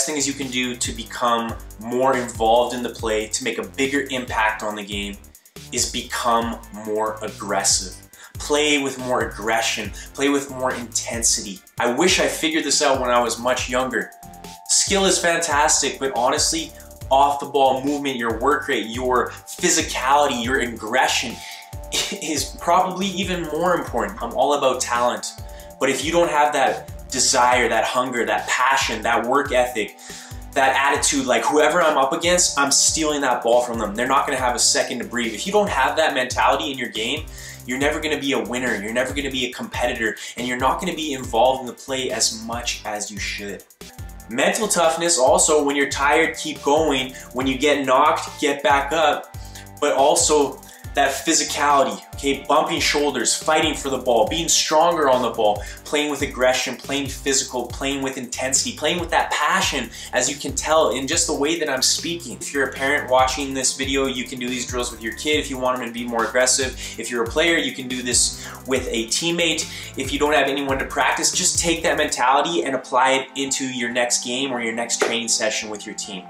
best things you can do to become more involved in the play, to make a bigger impact on the game, is become more aggressive. Play with more aggression, play with more intensity. I wish I figured this out when I was much younger. Skill is fantastic, but honestly, off the ball movement, your work rate, your physicality, your aggression is probably even more important. I'm all about talent, but if you don't have that desire, that hunger, that passion, that work ethic, that attitude, like whoever I'm up against, I'm stealing that ball from them. They're not gonna have a second to breathe. If you don't have that mentality in your game, you're never gonna be a winner, you're never gonna be a competitor, and you're not gonna be involved in the play as much as you should. Mental toughness also, when you're tired, keep going. When you get knocked, get back up. But also that physicality, okay? Bumping shoulders, fighting for the ball, being stronger on the ball, playing with aggression, playing physical, playing with intensity, playing with that passion, as you can tell in just the way that I'm speaking. If you're a parent watching this video, you can do these drills with your kid if you want them to be more aggressive. If you're a player, you can do this with a teammate. If you don't have anyone to practice, just take that mentality and apply it into your next game or your next training session with your team.